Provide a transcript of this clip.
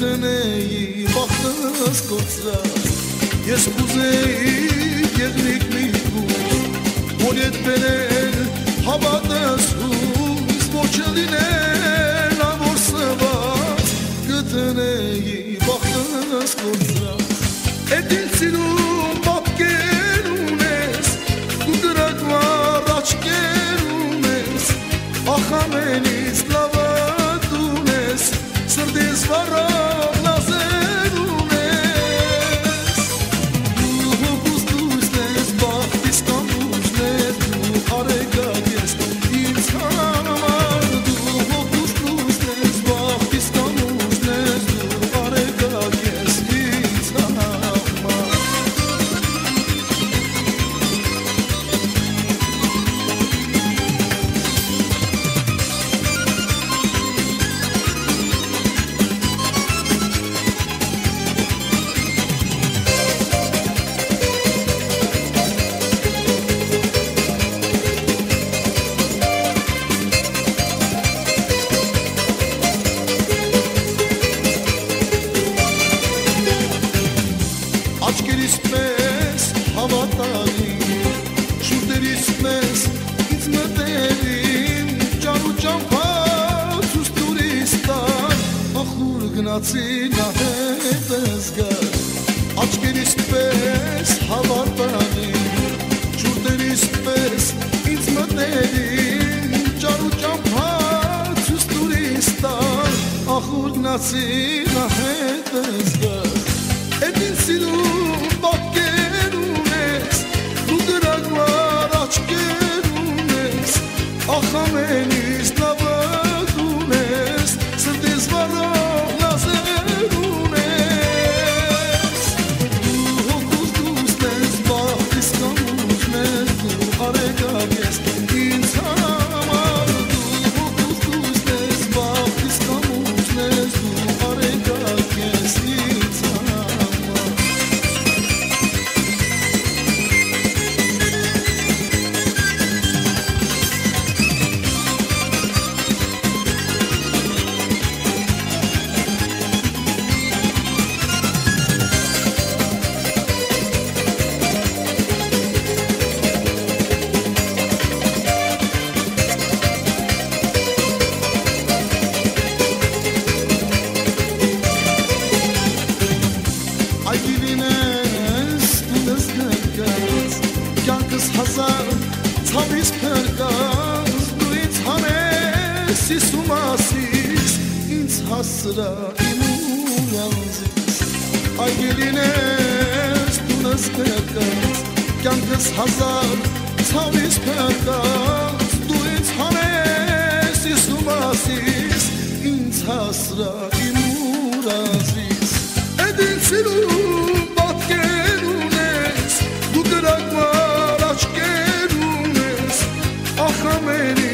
تناي بخص كتسا يسكوزي يدنيك ميكو وليت بنال حبادسو سبوشليني لامور سبا كتناي بخص كتسا ادل سلو بابكيرونس كدرك واراشكيرونس اخاميني سلافا This world How many?